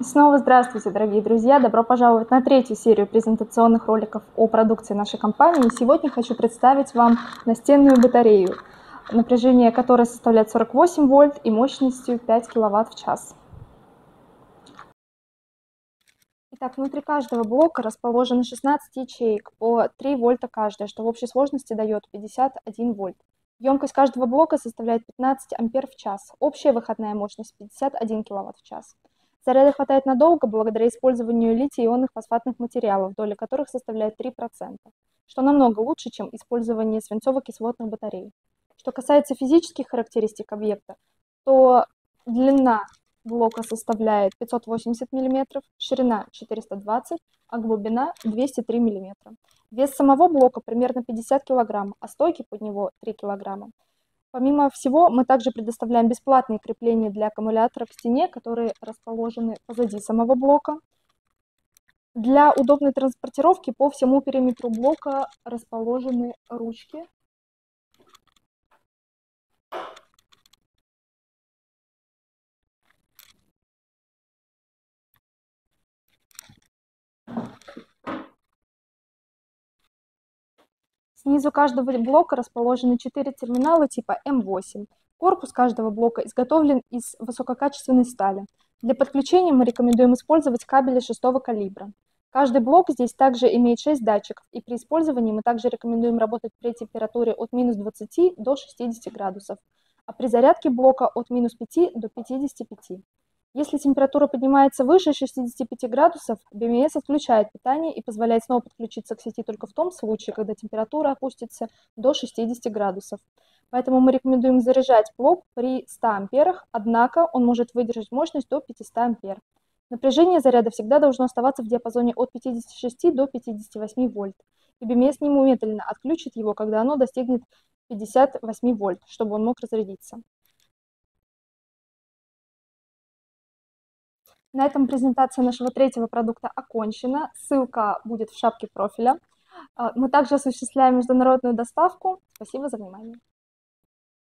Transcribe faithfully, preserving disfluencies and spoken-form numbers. И снова здравствуйте, дорогие друзья! Добро пожаловать на третью серию презентационных роликов о продукции нашей компании. И сегодня хочу представить вам настенную батарею, напряжение которой составляет сорок восемь вольт и мощностью пять киловатт в час. Итак, внутри каждого блока расположено шестнадцать ячеек по три вольта каждая, что в общей сложности дает пятьдесят один вольт. Емкость каждого блока составляет пятнадцать ампер в час, общая выходная мощность пятьдесят один киловатт в час. Заряда хватает надолго благодаря использованию литий-ионных фосфатных материалов, доля которых составляет три процента, что намного лучше, чем использование свинцово-кислотных батарей. Что касается физических характеристик объекта, то длина блока составляет пятьсот восемьдесят миллиметров, ширина четыреста двадцать, а глубина двести три миллиметра. Вес самого блока примерно пятьдесят килограмм, а стойки под него три килограмма. Помимо всего, мы также предоставляем бесплатные крепления для аккумуляторов в стене, которые расположены позади самого блока. Для удобной транспортировки по всему периметру блока расположены ручки. Снизу каждого блока расположены четыре терминала типа эм восемь. Корпус каждого блока изготовлен из высококачественной стали. Для подключения мы рекомендуем использовать кабели шестого калибра. Каждый блок здесь также имеет шесть датчиков, и при использовании мы также рекомендуем работать при температуре от минус двадцати до шестидесяти градусов, а при зарядке блока от минус пяти до пятидесяти пяти. Если температура поднимается выше шестидесяти пяти градусов, би эм эс отключает питание и позволяет снова подключиться к сети только в том случае, когда температура опустится до шестидесяти градусов. Поэтому мы рекомендуем заряжать блок при ста амперах, однако он может выдержать мощность до пятисот ампер. Напряжение заряда всегда должно оставаться в диапазоне от пятидесяти шести до пятидесяти восьми вольт, и би эм эс немедленно отключит его, когда оно достигнет пятидесяти восьми вольт, чтобы он мог разрядиться. На этом презентация нашего третьего продукта окончена. Ссылка будет в шапке профиля. Мы также осуществляем международную доставку. Спасибо за внимание.